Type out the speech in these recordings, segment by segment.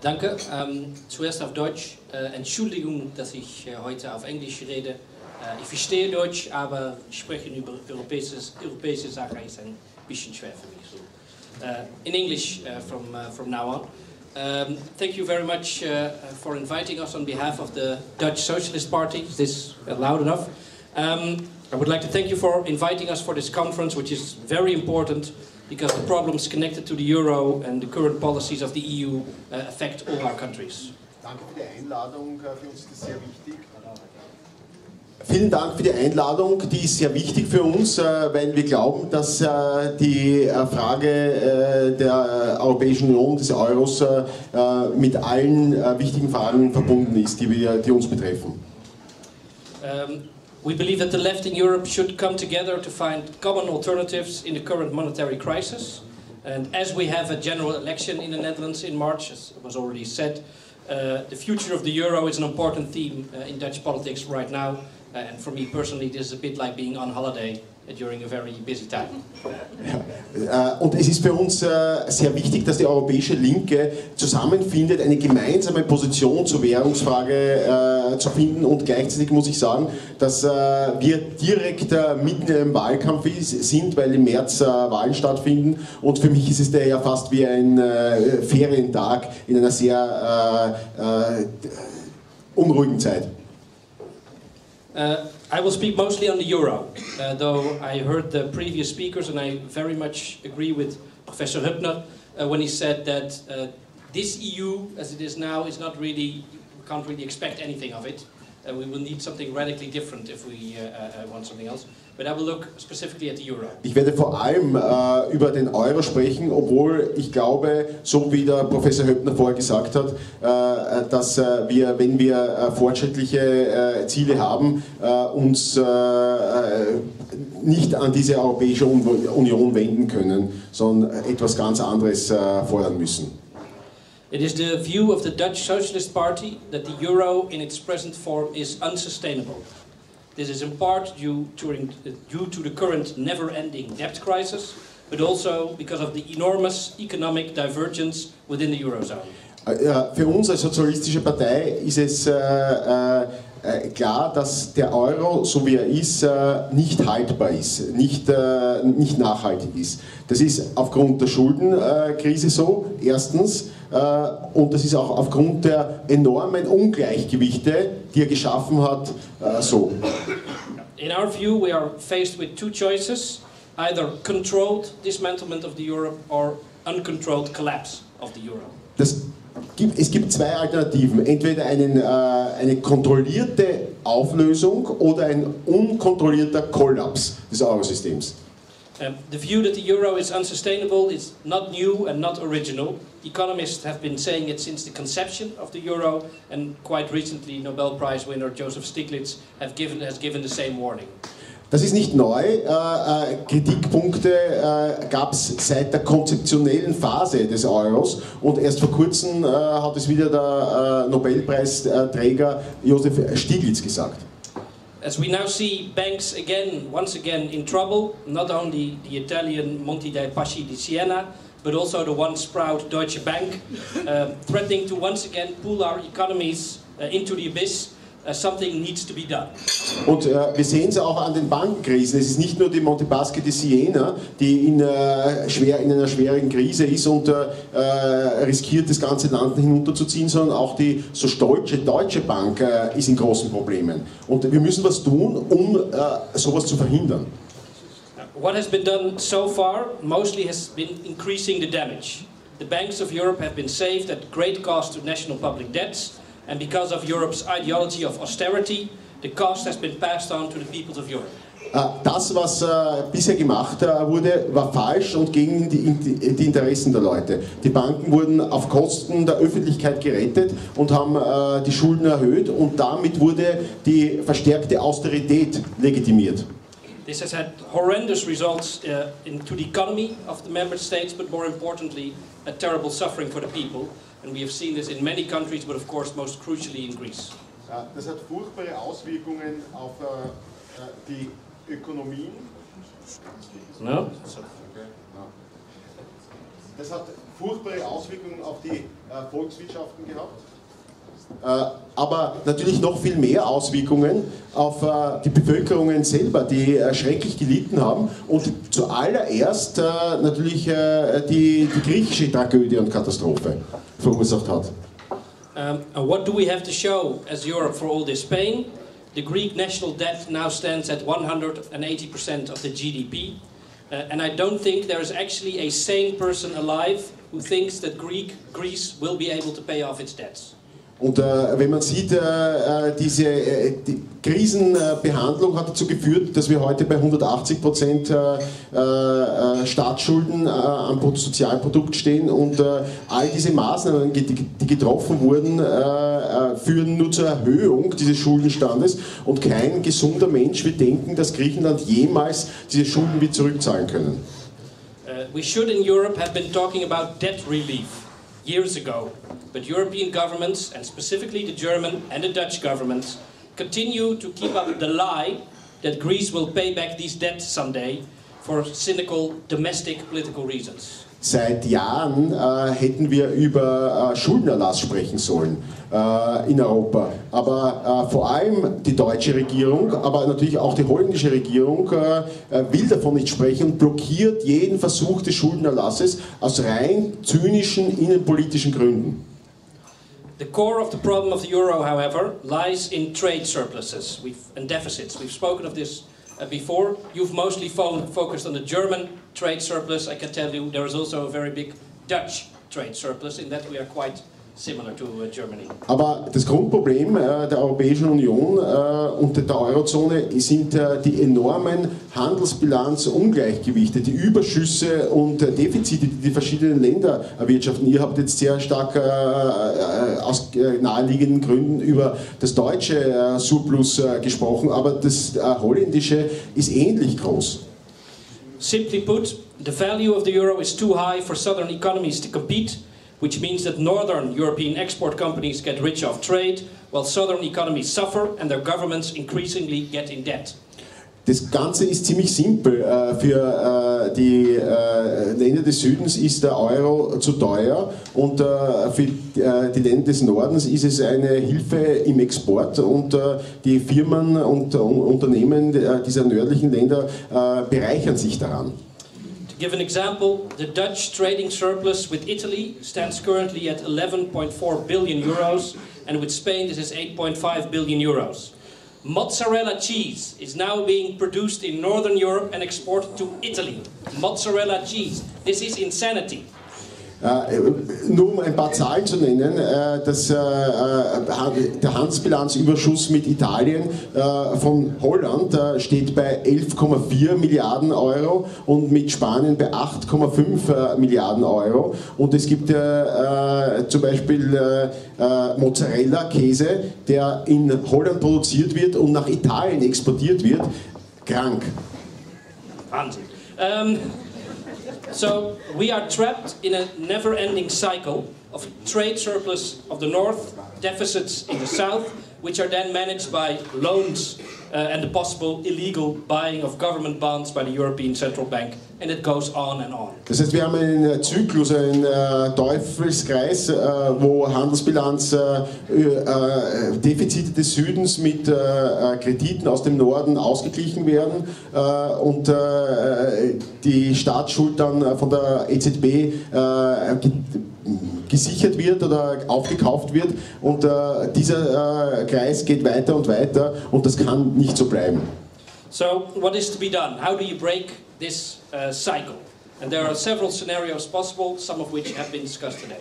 Danke. Zuerst auf Deutsch. Entschuldigung, dass ich heute auf Englisch rede. Ich verstehe Deutsch, aber sprechen über europäische Sachen ist ein bisschen schwer für mich. So, in English from now on. Thank you very much for inviting us on behalf of the Dutch Socialist Party. Is this loud enough? I would like to thank you for inviting us for this conference, which is very important because the problems connected to the euro and the current policies of the EU affect all our countries. Vielen Dank für die Einladung, die ist sehr wichtig für uns, weil wir glauben, dass die Frage der Europäischen Union, des Euros, mit allen wichtigen Fragen verbunden ist, die uns betreffen. We believe that the left in Europe should come together to find common alternatives in the current monetary crisis. And as we have a general election in the Netherlands in March, as was already said, the future of the euro is an important theme in Dutch politics right now. And for me personally, this is a bit like being on holiday during a very busy time. Und es ist für uns sehr wichtig, dass die europäische Linke zusammenfindet, eine gemeinsame Position zur Währungsfrage zu finden. Und gleichzeitig muss ich sagen, dass wir direkt mitten im Wahlkampf sind, weil im März Wahlen stattfinden. Und für mich ist es daher fast wie ein Ferientag in einer sehr unruhigen Zeit. I will speak mostly on the euro, though I heard the previous speakers and I very much agree with Professor Hübner when he said that this EU as it is now is not really, we can't really expect anything of it. We will need something radically different if we want something else. But I will look specifically at the euro. Ich werde vor allem über den Euro sprechen, obwohl ich glaube, so wie der Professor Höppner vorher gesagt hat, dass wir, wenn wir fortschrittliche Ziele haben, uns nicht an diese Europäische Union wenden können, sondern etwas ganz anderes fordern müssen. It is the view of the Dutch Socialist Party that the euro in its present form is unsustainable. This is in part due to the current never-ending debt crisis, but also because of the enormous economic divergence within the eurozone. Für uns als sozialistische Partei ist es klar, dass der Euro, so wie er ist, nicht haltbar ist, nicht nachhaltig ist. Das ist aufgrund der Schuldenkrise so, erstens. Und das ist auch aufgrund der enormen Ungleichgewichte, die geschaffen hat, so. In our view, we are faced with two choices: either controlled dismantlement of the euro or uncontrolled collapse of the euro. Es gibt zwei Alternativen: entweder eine kontrollierte Auflösung oder ein unkontrollierter Kollaps des Eurosystems. The view that the euro is unsustainable is not new and not original. Economists have been saying it since the conception of the euro, and quite recently Nobel Prize winner Joseph Stiglitz has given the same warning. Das ist nicht neu. Kritikpunkte gab es seit der konzeptionellen Phase des Euros und erst vor kurzem hat es wieder der Nobelpreisträger Joseph Stiglitz gesagt. As we now see banks once again in trouble, not only the Italian Monte dei Paschi di Siena, but also the once proud Deutsche Bank, threatening to once again pull our economies into the abyss. Something needs to be done. Und wir sehen es auch an den Bankenkrisen. Es ist nicht nur die Monte Paschi di Siena, die in einer schweren Krise ist und riskiert, das ganze Land hinunterzuziehen, sondern auch die so stolze Deutsche Bank ist in großen Problemen. Und wir müssen was tun, um sowas zu verhindern. What has been done so far mostly has been increasing the damage. The banks of Europe have been saved at great cost to national public debts. And because of Europe's ideology of austerity, the cost has been passed on to the peoples of Europe. Das, was bisher gemacht wurde, war falsch und gegen die Interessen der Leute. Die Banken wurden auf Kosten der Öffentlichkeit gerettet und haben die Schulden erhöht und damit wurde die verstärkte Austerität legitimiert. This has had horrendous results into the economy of the member states, but more importantly, a terrible suffering for the people. And we have seen this in many countries, but of course, most crucially in Greece. Das hat furchtbare Auswirkungen auf die Ökonomien. No. Das hat furchtbare Auswirkungen auf die Volkswirtschaften gehabt. Aber natürlich noch viel mehr Auswirkungen auf die Bevölkerungen selber, die schrecklich gelitten haben und zuallererst natürlich die griechische Tragödie und Katastrophe verursacht hat. What do we have to show as Europe for all this pain? The Greek national debt now stands at 180% of the GDP. And I don't think there is actually a sane person alive who thinks that Greece will be able to pay off its debts. Und wenn man sieht, diese die Krisenbehandlung hat dazu geführt, dass wir heute bei 180% Staatsschulden am Bruttosozialprodukt stehen und all diese Maßnahmen, die getroffen wurden, führen nur zur Erhöhung dieses Schuldenstandes und kein gesunder Mensch wird denken, dass Griechenland jemals diese Schulden wieder zurückzahlen können. We should in Europe have been talking about debt relief years ago. But European governments, and specifically the German and the Dutch governments, continue to keep up the lie that Greece will pay back these debts someday for cynical domestic political reasons. Seit Jahren hätten wir über Schuldenerlass sprechen sollen in Europa. Aber vor allem die deutsche Regierung, aber natürlich auch die holländische Regierung will davon nicht sprechen und blockiert jeden Versuch des Schuldenerlasses aus rein zynischen innenpolitischen Gründen. The core of the problem of the euro, however, lies in trade surpluses and deficits. We've spoken of this before. You've mostly focused on the German trade surplus. I can tell you there is also a very big Dutch trade surplus. In that we are quite similar to Germany. Aber das Grundproblem der Europäischen Union und der Eurozone sind die enormen Handelsbilanzungleichgewichte, die Überschüsse und Defizite, die die verschiedenen Länder erwirtschaften. Ihr habt jetzt sehr stark aus naheliegenden Gründen über das deutsche Surplus gesprochen, aber das holländische ist ähnlich groß. Simply put, the value of the euro is too high for southern economies to compete. Which means that northern European export companies get rich off trade, while southern economies suffer and their governments increasingly get in debt. Das Ganze ist ziemlich simpel. Für die Länder des Südens ist der Euro zu teuer und für die Länder des Nordens ist es eine Hilfe im Export und die Firmen und Unternehmen dieser nördlichen Länder bereichern sich daran. To give an example, the Dutch trading surplus with Italy stands currently at 11.4 billion euros, and with Spain this is 8.5 billion euros. Mozzarella cheese is now being produced in Northern Europe and exported to Italy. Mozzarella cheese. This is insanity. Nur um ein paar Zahlen zu nennen, der Handelsbilanzüberschuss mit Italien von Holland steht bei 11,4 Milliarden Euro und mit Spanien bei 8,5 Milliarden Euro. Und es gibt zum Beispiel Mozzarella-Käse, der in Holland produziert wird und nach Italien exportiert wird. Krank. Wahnsinn. So we are trapped in a never-ending cycle of trade surplus of the north, deficits in the south, which are then managed by loans and the possible illegal buying of government bonds by the European Central Bank, and it goes on and on. Das heißt, wir haben einen Zyklus, einen Teufelskreis, wo Handelsbilanzdefizite des Südens mit Krediten aus dem Norden ausgeglichen werden und die Staatsschuld dann von der EZB gesichert wird oder aufgekauft wird und dieser Kreis geht weiter und weiter und das kann nicht so bleiben. So, what is to be done? How do you break this cycle? And there are several scenarios possible, some of which have been discussed today.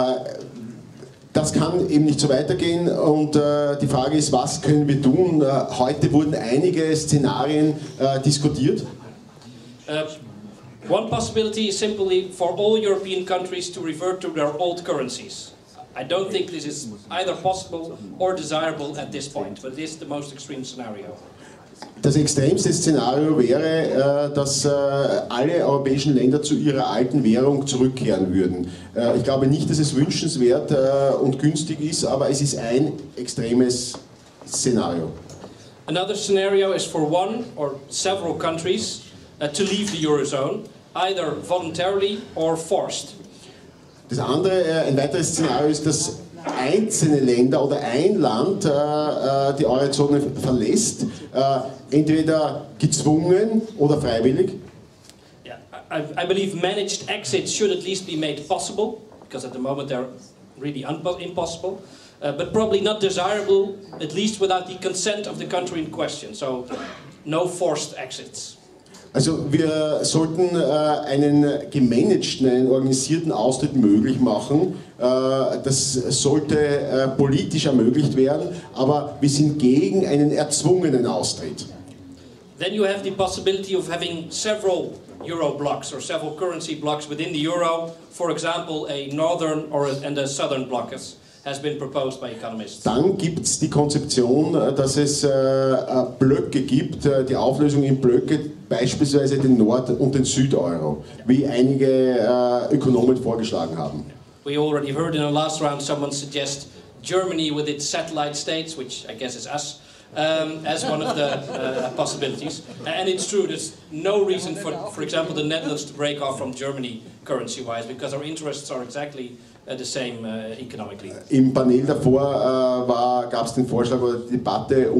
Ja. Das kann eben nicht so weitergehen und die Frage ist, was können wir tun? Heute wurden einige Szenarien diskutiert. One possibility is simply for all European countries to revert to their old currencies. I don't think this is either possible or desirable at this point, but it is the most extreme scenario. Das extremste Szenario wäre, dass alle europäischen Länder zu ihrer alten Währung zurückkehren würden. Ich glaube nicht, dass es wünschenswert und günstig ist, aber es ist ein extremes Szenario. Another scenario is for one or several countries to leave the Eurozone. either voluntarily or forced. Das andere, ein weiteres Szenario ist, dass einzelne Länder oder ein Land die Eurozone verlässt, entweder gezwungen oder freiwillig. Yeah, I believe managed exits should at least be made possible, because at the moment they're really impossible. But probably not desirable, at least without the consent of the country in question. So, no forced exits. Also, wir sollten einen gemanagten, einen organisierten Austritt möglich machen. Das sollte politisch ermöglicht werden, aber wir sind gegen einen erzwungenen Austritt. Then you have the possibility of having several euro blocks or several currency blocks within the euro. For example, a northern and a southern block. Has been proposed by economists. Dann gibt es die Konzeption, dass es Blöcke gibt, die Auflösung in Blöcke, beispielsweise den Nord- und den Südeuro, wie einige Ökonomen vorgeschlagen haben. We already heard in the last round someone suggest Germany with its satellite states, which I guess is us, as one of the possibilities. And it's true, there's no reason for example, the Netherlands to break off from Germany currency-wise, because our interests are exactly the same economically. Im Panel davor gab es den Vorschlag oder die Debatte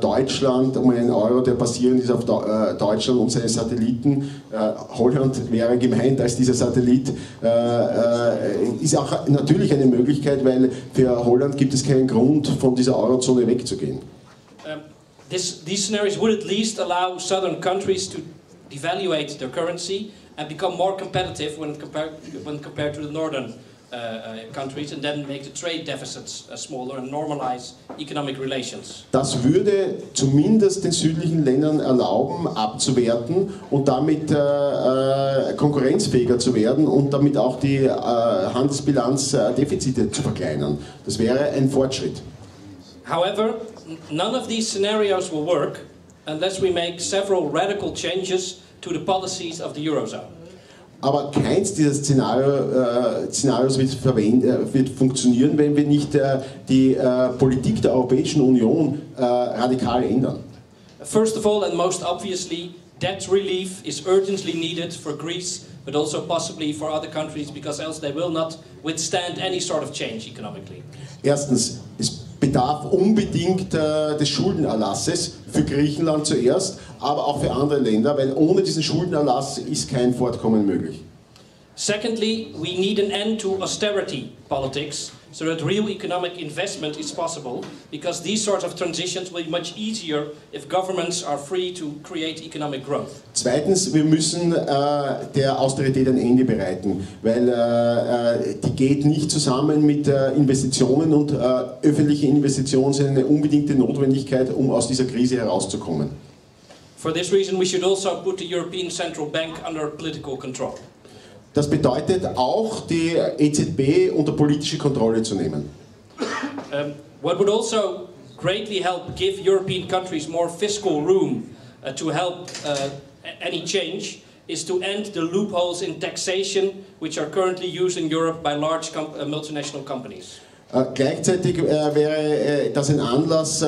Deutschland, einen Euro, der basierend ist auf Deutschland und seine Satelliten. Holland wäre gemeint als dieser Satellit. Ist auch natürlich eine Möglichkeit, weil für Holland gibt es keinen Grund, von dieser Eurozone wegzugehen. These scenarios would at least allow southern countries to devaluate their currency and become more competitive when compared to the northern countries, and then make the trade deficits smaller and normalize economic relations. Das würde zumindest den südlichen Ländern erlauben, abzuwerten und damit konkurrenzfähiger zu werden und damit auch die Handelsbilanzdefizite zu verkleinern. Das wäre ein Fortschritt. However, none of these scenarios will work unless we make several radical changes to the policies of the Eurozone. Aber keins dieser Szenarios wird funktionieren, wenn wir nicht die Politik der Europäischen Union radikal ändern. First of all and most obviously, debt relief is urgently needed for Greece, but also possibly for other countries, because else they will not withstand any sort of change economically. Erstens, es bedarf unbedingt des Schuldenerlasses für Griechenland zuerst, aber auch für andere Länder, weil ohne diesen Schuldenerlass ist kein Fortkommen möglich. Secondly, we need an end to austerity politics, so that real economic investment is possible, because these sorts of transitions will be much easier if governments are free to create economic growth. Zweitens, wir müssen der Austerität ein Ende bereiten, weil die geht nicht zusammen mit Investitionen, und öffentliche Investitionen sind eine unbedingte Notwendigkeit, um aus dieser Krise herauszukommen. For this reason, we should also put the European Central Bank under political control. Das bedeutet auch, die EZB unter politische Kontrolle zu nehmen. What would also greatly help give European countries more fiscal room to help any change is to end the loopholes in taxation which are currently used in Europe by large multinational companies. Gleichzeitig wäre das ein Anlass,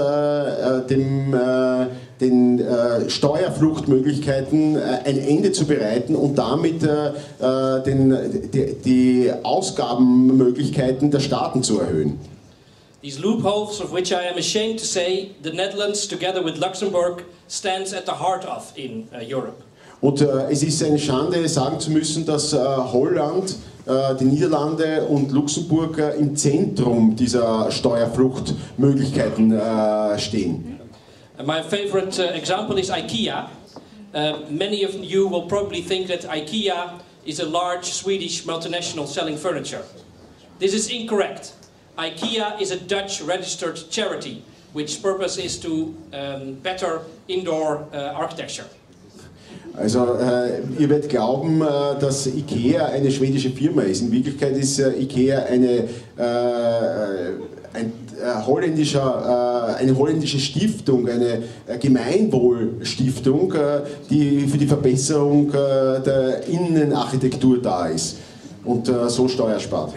den Steuerfluchtmöglichkeiten ein Ende zu bereiten und damit die Ausgabenmöglichkeiten der Staaten zu erhöhen. These loopholes, of which I am ashamed to say, the Netherlands together with Luxembourg stands at the heart of in Europe. Und es ist eine Schande, sagen zu müssen, dass Holland, die Niederlande und Luxemburg im Zentrum dieser Steuerfluchtmöglichkeiten stehen. My favorite example is IKEA. Many of you will probably think that IKEA is a large Swedish multinational selling furniture. This is incorrect. IKEA is a Dutch registered charity, which purpose is to better indoor architecture. Also ihr werdet glauben, dass IKEA eine schwedische Firma ist. In Wirklichkeit ist IKEA eine holländische Stiftung, eine Gemeinwohlstiftung, die für die Verbesserung der Innenarchitektur da ist und so Steuer spart.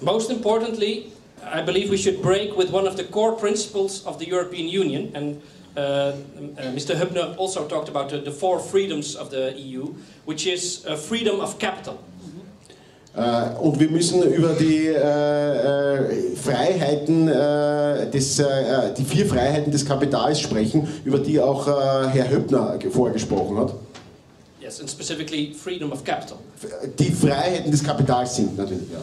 Most importantly, I believe we should break with one of the core principles of the European Union, and Mr. Hübner also talked about the four freedoms of the EU, which is freedom of capital. Und wir müssen über die Freiheiten, die vier Freiheiten des Kapitals sprechen, über die auch Herr Hübner vorgesprochen hat. Yes, and specifically freedom of capital. Die Freiheiten des Kapitals sind natürlich, ja.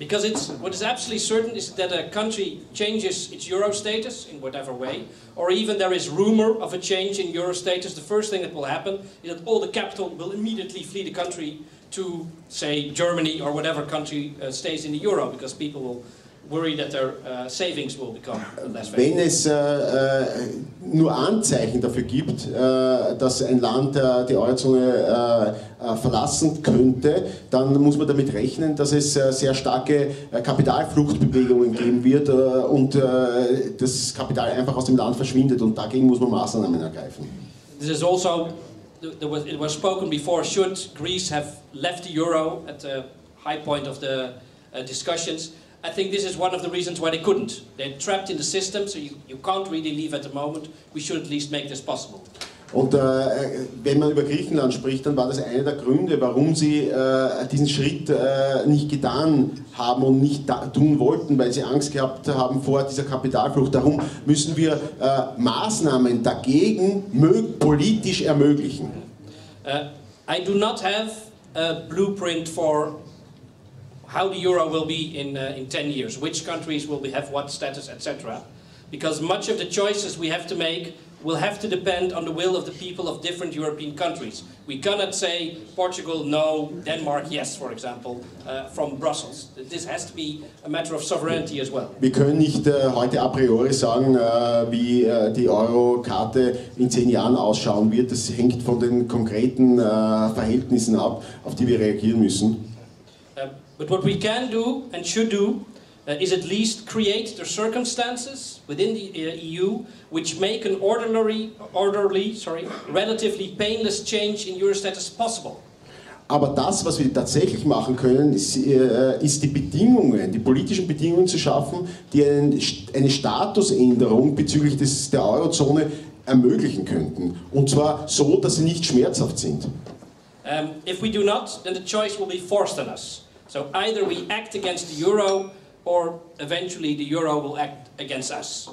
Because it's, what is absolutely certain is that a country changes its euro status in whatever way, or even there is rumor of a change in euro status, the first thing that will happen is that all the capital will immediately flee the country to, say, Germany or whatever country stays in the euro, because people will worry that their savings will become less valuable. Wenn es nur Anzeichen dafür gibt, dass ein Land die Eurozone verlassen könnte, dann muss man damit rechnen, dass es sehr starke Kapitalfluchtbewegungen geben wird und das Kapital einfach aus dem Land verschwindet, und dagegen muss man Maßnahmen ergreifen. This is also, it was spoken before, should Greece have left the euro at the high point of the discussions. I think this is one of the reasons why they couldn't. They're trapped in the system, so you can't really leave at the moment. We should at least make this possible. Und wenn man über Griechenland spricht, dann war das einer der Gründe, warum sie diesen Schritt nicht getan haben und nicht tun wollten, weil sie Angst gehabt haben vor dieser Kapitalflucht. Darum müssen wir Maßnahmen dagegen politisch ermöglichen. I do not have a blueprint for how the euro will be in 10 years, which countries will have what status, etc. Because much of the choices we have to make will have to depend on the will of the people of different European countries. We cannot say Portugal no, Denmark yes, for example, from Brussels. This has to be a matter of sovereignty as well. Wir können nicht heute a priori sagen, wie die Euro-Karte in 10 Jahren ausschauen wird. Das hängt von den konkreten Verhältnissen ab, auf die wir reagieren müssen. But what we can do and should do is at least create the circumstances within the EU which make an orderly, relatively painless change in euro status possible. Aber das, was wir tatsächlich machen können, ist die Bedingungen, die politischen Bedingungen zu schaffen, die eine Statusänderung bezüglich der Eurozone ermöglichen könnten. Und zwar so, dass sie nicht schmerzhaft sind. If we do not, then the choice will be forced on us. So either we act against the euro, or eventually the euro will act against us.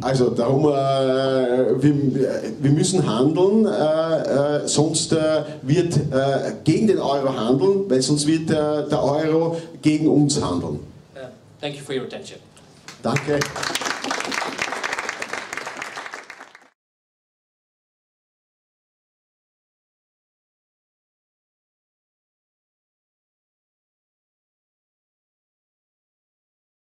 Also darum, wir müssen handeln, sonst wird gegen den Euro handeln, weil sonst wird der Euro gegen uns handeln. Thank you for your attention. Danke.